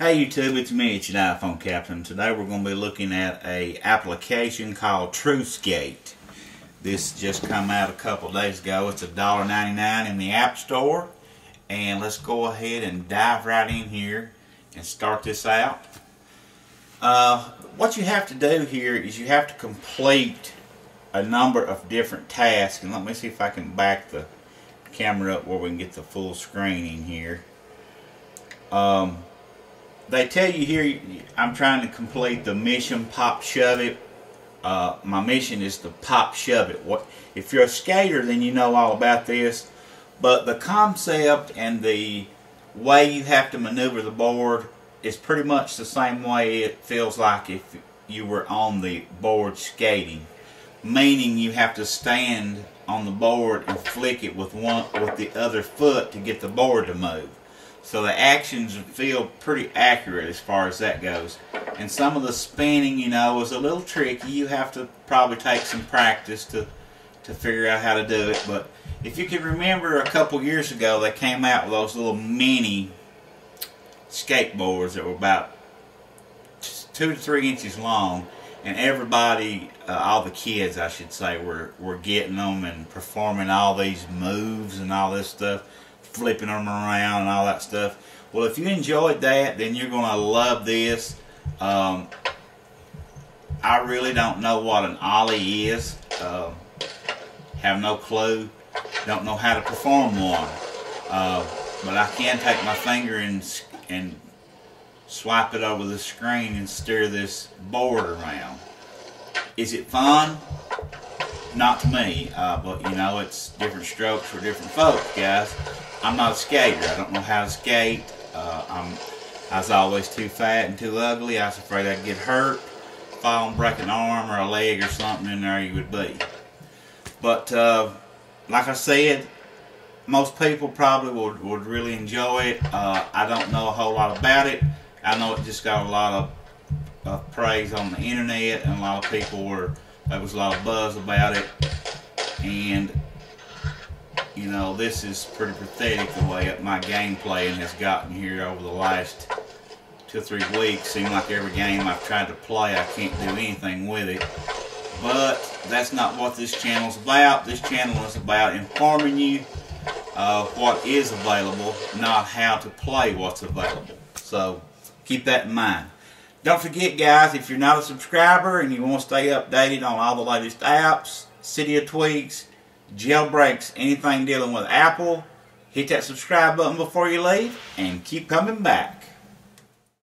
Hey YouTube, it's me, it's your iPhone Captain. Today we're going to be looking at an application called TrueSkate. This just come out a couple days ago. It's $1.99 in the App Store. And let's go ahead and dive right in here and start this out. What you have to do here is you have to complete a number of different tasks. And let me see if I can back the camera up where we can get the full screen in here. They tell you here, I'm trying to complete the mission Pop Shove It. My mission is to Pop Shove It. If you're a skater, then you know all about this. But the concept and the way you have to maneuver the board is pretty much the same way it feels like if you were on the board skating. Meaning you have to stand on the board and flick it with the other foot to get the board to move. So the actions feel pretty accurate as far as that goes. And some of the spinning, you know, is a little tricky. You have to probably take some practice to figure out how to do it. But if you can remember a couple years ago, they came out with those little mini skateboards that were about 2 to 3 inches long. And everybody, all the kids, I should say, were getting them and performing all these moves and all this stuff. Flipping them around and all that stuff. Well, if you enjoyed that, then you're gonna love this. I really don't know what an ollie is. Have no clue. Don't know how to perform one. But I can take my finger and swipe it over the screen and steer this board around. Is it fun? Not to me, but you know, it's different strokes for different folks, guys. I'm not a skater. I don't know how to skate. I was always too fat and too ugly. I was afraid I'd get hurt, fall and break an arm or a leg or something, and there you would be. But like I said, most people probably would really enjoy it. I don't know a whole lot about it. I know it just got a lot of praise on the internet, and a lot of people were. There was a lot of buzz about it, and you know, this is pretty pathetic the way my game playing has gotten here over the last 2 or 3 weeks. Seems like every game I've tried to play, I can't do anything with it. But that's not what this channel's about. This channel is about informing you of what is available, not how to play what's available. So keep that in mind. Don't forget, guys, if you're not a subscriber and you want to stay updated on all the latest apps, Cydia tweaks, jailbreaks, anything dealing with Apple, hit that subscribe button before you leave and keep coming back.